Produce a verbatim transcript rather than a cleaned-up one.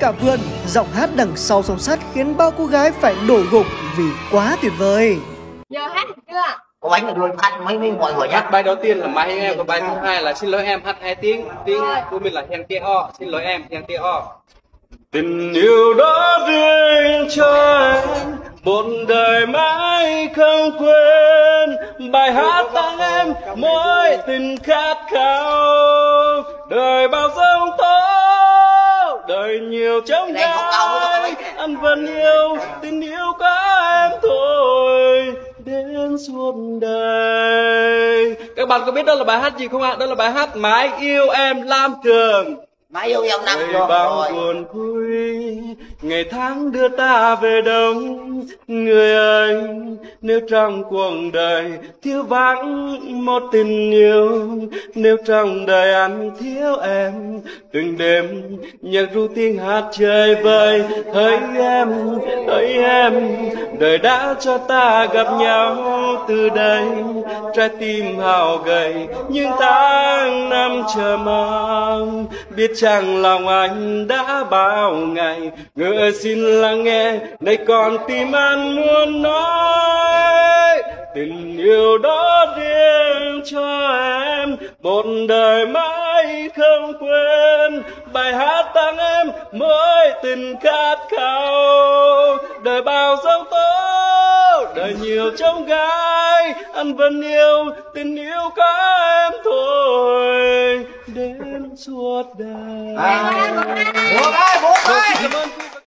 cả vườn. Giọng hát đằng sau song sắt khiến bao cô gái phải đổ gục vì quá tuyệt vời. Giờ hát được chưa? Có bánh là luôn hát mấy mấy mọi người nhé. Bài đầu tiên là mai em, còn bài thứ hai là xin lỗi em hát hai tiếng. Tiếng của mình là hèn tia o, xin lỗi em hèn tia o. Tình yêu đó riêng cho em, một đời mãi không quên. Bài hát tặng em mỗi tình khát khao. Đời bao giông tố, đời nhiều trong gai, ăn vẫn yêu, tình yêu có em thôi đến suốt đời. Các bạn có biết đó là bài hát gì không ạ? À? Đó là bài hát Mãi Yêu Em Lam Trường. Mãi yêu em năm rồi. Bao buồn vui, ngày tháng đưa ta về đông. Người ơi, nếu trong cuộc đời thiếu vắng một tình yêu, nếu trong đời anh thiếu em, từng đêm nhạc ru tiếng hát chơi vơi. Hỡi em, hỡi em, đời đã cho ta gặp nhau. Từ đây trái tim hao gầy, nhưng tháng năm chờ mong. Biết chẳng lòng anh đã bao ngày, ngỡ xin lắng nghe, nay còn tim anh muốn nói. Tình yêu đó riêng cho em, một đời mãi không quên. Bài hát tặng em mỗi tình khát khao. Đời bao giông tố, đời nhiều trông gai, anh vẫn yêu, tình yêu có em thôi đến suốt đời. Cảm ơn.